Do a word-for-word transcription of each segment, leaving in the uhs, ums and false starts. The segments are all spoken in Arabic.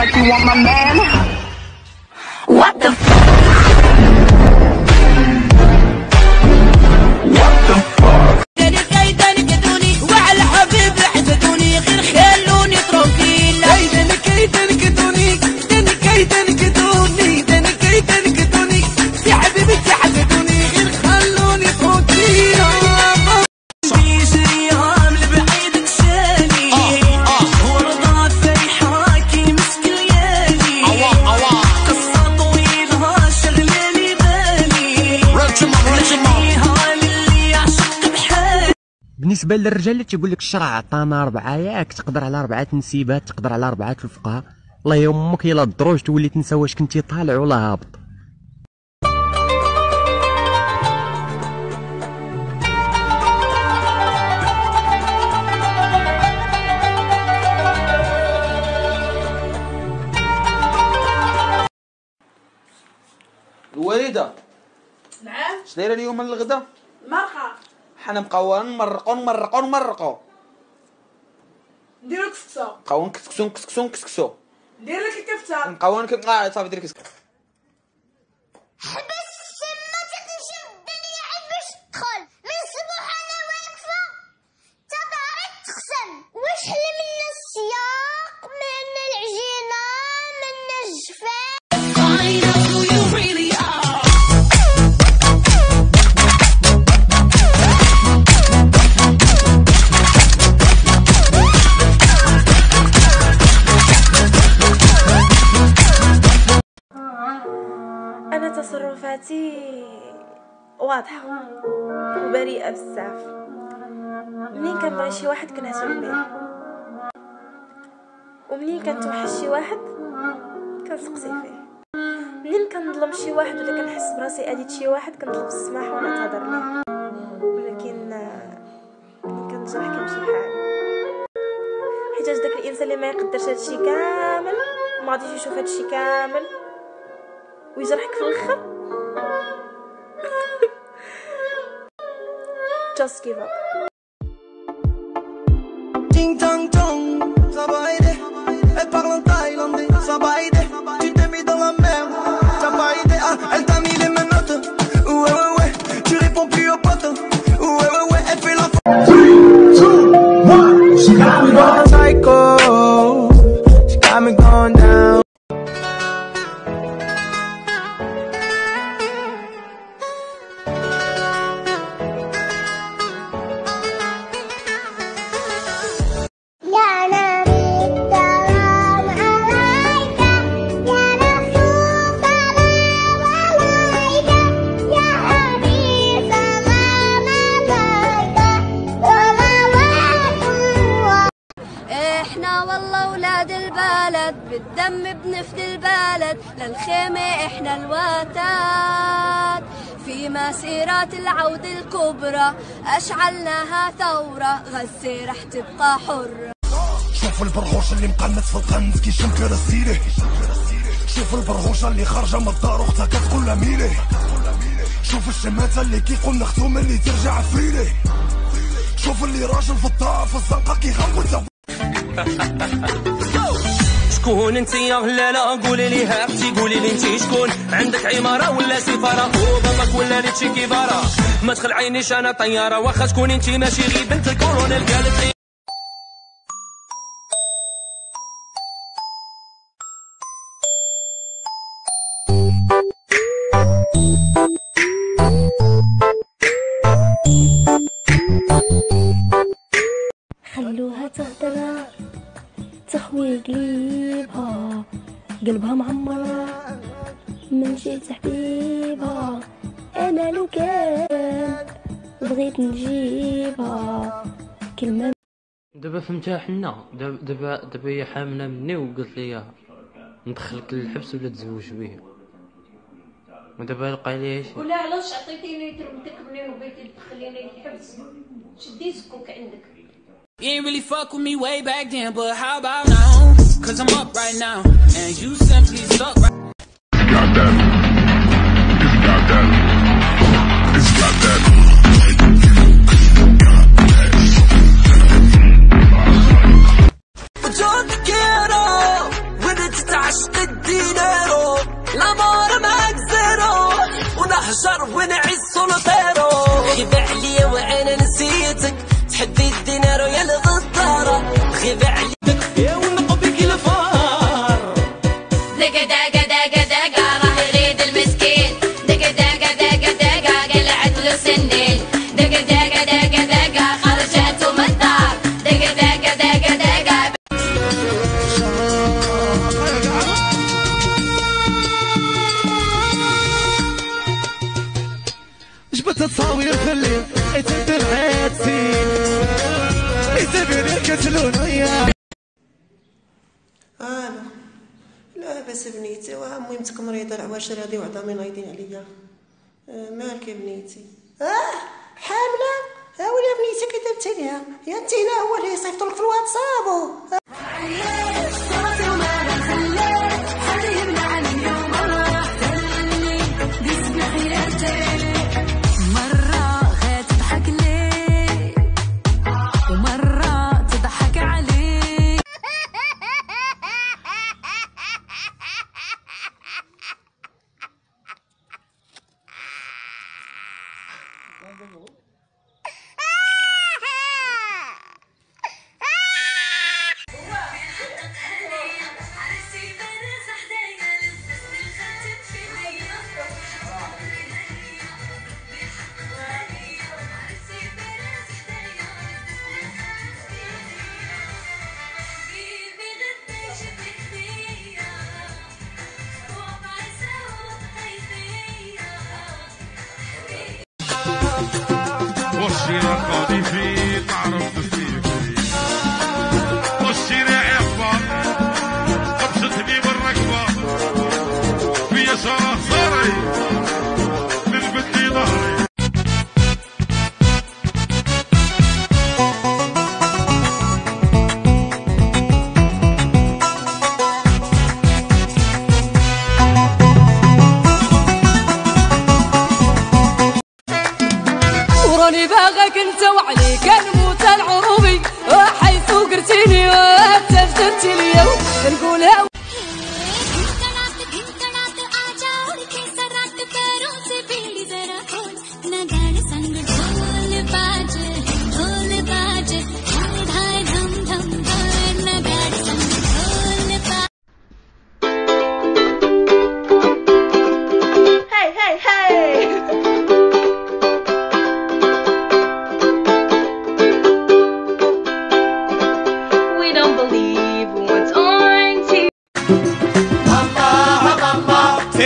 like you want my man. What the f***? What the fuck؟ تاني كايدا نكدوني وعلى حبيب عزتوني غير خلوني ترونكين. تاني كايدا نكدوني تاني كايدا نكدوني تاني كايدا نكدوني يا حبيبي عزتوني غير خلوني ترونكين. بالنسبه للرجال اللي تيقول لك الشرع عطانا اربعه، ياك تقدر على اربعه تنسيبات، تقدر على اربعه الفقهاء، الله يمك يلا الدروج تولي تنسى واش كنتي طالع ولا هابط. الوالده نعم اش دايره اليوم للغدا؟ مرقه حنبقاو نمرقو نمرقو نمرقو نديرو كسكسو نبقاو نكسكسو نكسكسو نكسكسو ندير لك الكفته نبقاو نك اه صافي دير كسكسو حبس السما تقلش الدنيا عاد باش تدخل من صبوح انا واقفه تبارك تقسم واش حل منا السياق منا العجينه منا الجفاف. تصرفاتي واضحة وبريئة بزاف، منين كنبغي شي واحد كنهتم بيه، ومنين كنتوحش شي واحد كنسقسي فيه، منين كنظلم شي واحد ولا كنحس براسي أذيت شي واحد كنطلب السماح ونعتذر ليه، ولكن كنجرح كيمشي حالي، حيتاش داك الإنسان اللي ما يقدرش هادشي كامل ما غاديش يشوف هادشي كامل ويجرحك في الاخر. Just give up. Ding dong dong, ça va aider. Elle parle en thaïlandais, ça va aider. Tu t'es mis dans la merde, ça va aider. Elle t'a mis les menottes. Ouais ouais ouais, tu réponds plus aux potes. Ouais ouais ouais, elle fait la faute. three, two, one, she got me going psycho. She got me going down. بالدم بنفد البلد للخيمة احنا الوتد في مسيرات العود الكبرى اشعلناها ثورة غزة رح تبقى حرة. شوفوا البرغوش اللي مقنص في القنص كي شمكر السيرة، شوفوا البرغوشة اللي خارجة من الدار وقتها كتقول اميرة، شوفوا الشماتة اللي كيقول نختوم اللي ترجع فريرة، شوفوا اللي راجل في الطاعة في الزنقة كيغنبو. شكون انت يا هلاله قولي لي هافتي قولي لي انت شكون عندك عماره ولا سفاره وباباك ولا ريتشي كيفارا ما تخلعينيش انا طياره واخا تكوني انت ماشي غير بنت الكولونيل قالت لي. خلوها تهدر تخوي قليبها قلبها معمرة من جيت حبيبها أنا لو كان بغيت نجيبها كلمة. دابا فهمتها حنا دابا دابا هي حاملة مني وقالت لي ندخلك للحبس ولا تزوج بيا ودابا لقى ليها شي. ولا علاش عطيتيني تربتك منين وبغيتي تدخليني للحبس شديتك عندك. You ain't really fuck with me way back then, but how about now? Cause I'm up right now, and you simply suck right now. It's got that. It's got that. It's got that. It's got that. انا لا باس بنيتي، المهم تكمريضه العواشر هذه وعظامي نايضين عليا. مالك يا بنيتي؟ اه حامله؟ ها ولا بنيتي كي دابتي ليها يا انتينا هو اللي صيفطولك في الواتساب.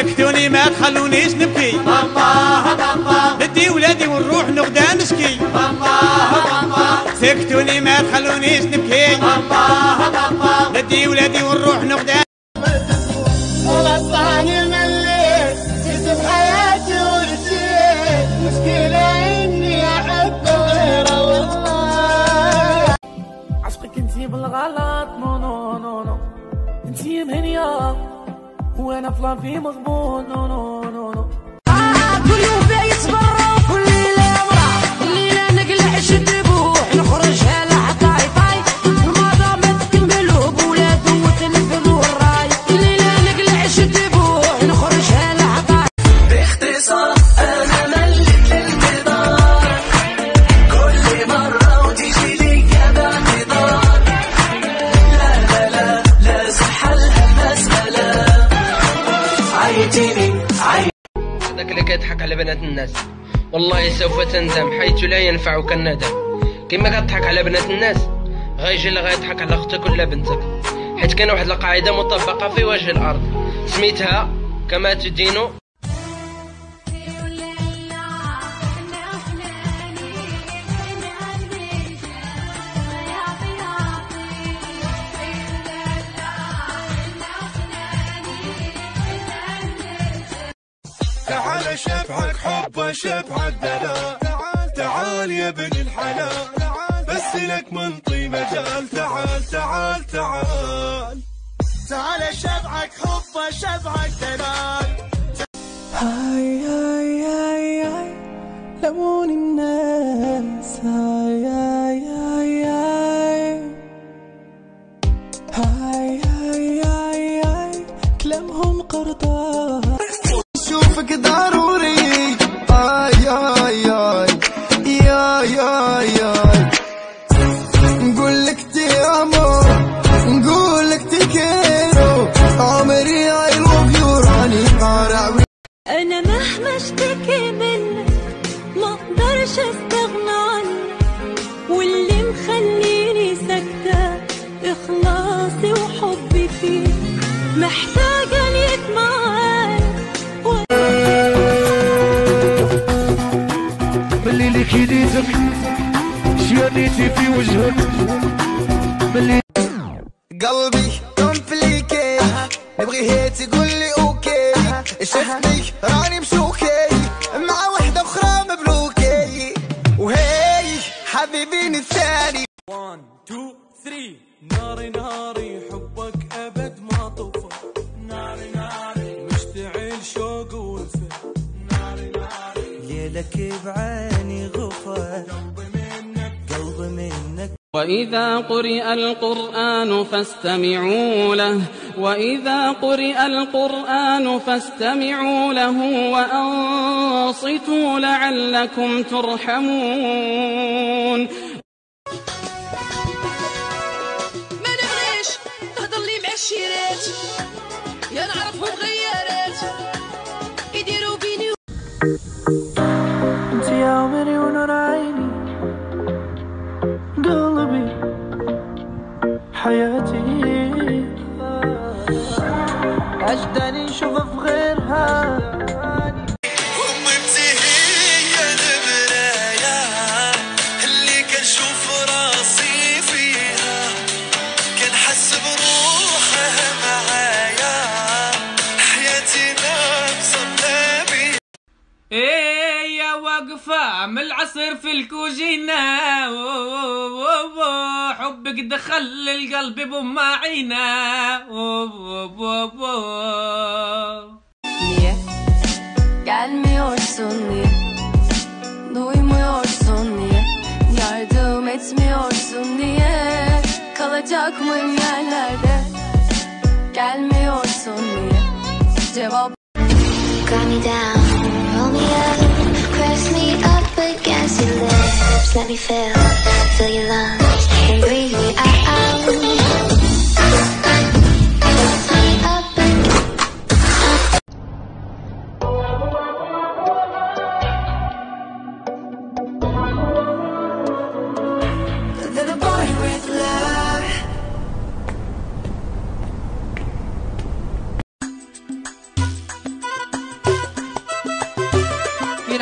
سكتوني ما تخلونيش نبكي بابا بابا، بدي ولادي ونروح نغدا نشكي بابا بابا. سكتوني ما تخلونيش نبكي بابا بابا، بدي ولادي ونروح نغدا. خلصاني مليت جيت بحياتي ورجيت، مشكلة إني أحب غير الله. عشقك انتي بالغلط نو نو نو نو، انتي مهنية وانا في لافي مغبون نو نو نو نو. كل يوم يتبرع وكل ليله ورا، الليله نقلع الشدبوح نخرجها لحطاي طاي، الماضه ما تكملوه ولا دوت نفهمو الراي، الليله نقلع الشدبوح نخرجها لحطاي. باختصار انا ملك الانتظار، كل مره وتجي لي باعتذار، لا لا لا لا صح المساله. هذاك اللي كيضحك على بنات الناس والله سوف تندم، حيث لا ينفعك الندم. كيما كتضحك على بنات الناس غيجي اللي غيضحك على اختك ولا بنتك، حيت كاين واحد القاعده مطبقه في وجه الارض سميتها كما تدين. تعال شبعك حب شبعك دلال، تعال تعال يا ابن الحلال، بس لك منطي مجال، تعال تعال تعال تعال شبعك حب شبعك دلال. هاي هاي هاي هاي لمون الناس، هاي هاي هاي هاي هاي هاي هاي هاي كلامهم قرطاس. شوفك ضروري اي اي اي اي اي اي، نقول لك تي امو نقول لك تي كيرو، عمري اي لوف يو راني قارع. انا مهما اشتكي منك ما اقدرش استغنى عنك، واللي مخليني ساكته اخلاصي وحبي فيك، محتاجه ليك معايا. ملي كليتك شيانيتي في وجهك، ملي قلبي كومبلي ابغي هي تقول لي اوكي شفتني راني مشوكي مع وحده اخرى مبروكي وهي حبيبين الثاني. واحد اثنين ثلاثة ناري ناري حبك ابد ما طفى ناري ناري مشتعل شوق ووفى ناري ناري ليلك بعيني غفى قلبي منك. وإذا قرئ القرآن فاستمعوا له وإذا قرئ القرآن فاستمعوا له وأنصتوا لعلكم ترحمون. ما نبغيش تهضر لي مع الشيرات يا نعرفهم غيارات يديروا بيني انت يا عمري ونور عيني قلبي حياتي عجباني نشوفها في غيرها أمي بتهي المرايا اللي كنشوف راسي فيها كنحس بروحها معايا حياتي ناقصة بلا بيا واقفة من العصر في الكوجينة حبك دخل القلب بما عينا yardım etmiyorsun niye kalacak mıyım yerlerde gelmiyorsun niye cevap calm me down roll me up press me up against your lips let me feel feel your lungs and breathe me out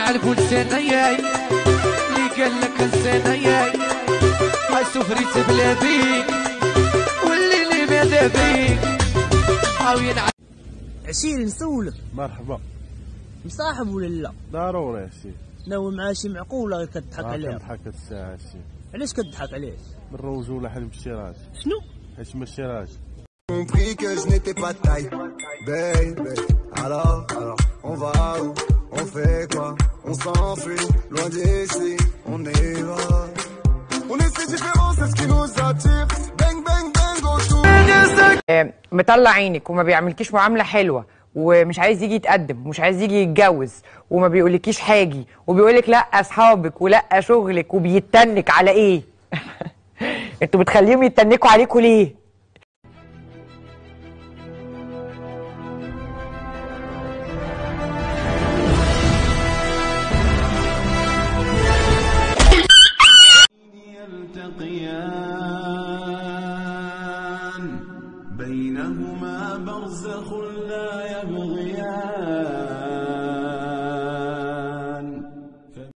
عالفو لساناياي اللي قال لك لساناياي هاي سفريت بلا بيك واللي اللي ماذا بيك بقاو ينعس. عشيري نسولك مرحبا مصاحب ولا لا؟ ضروري عشيري ناوي معاه شي معقول ولا كتضحك عليها؟ كنضحك هاد الساعة عشيري. علاش كتضحك عليه؟ من الرجولة حيت مشتيراهاش. شنو؟ حيت مشتيراهاش. On fait quoi? On s'enfuit, loin d'ici, on y va. On est si différents, c'est ce qui nous attire. Bang, bang, bang, autour. مطلع عينك وما بيعملكيش معاملة حلوة ومش عايز يجي يتقدم ومش عايز يجي يتجوز وما بيقولكيش حاجي وبيقولك لا أصحابك ولا شغلك وبيتنك على إيه؟ أنتوا بتخليهم يتنكوا عليكوا ليه؟ بينهما برزخ لا يبغيان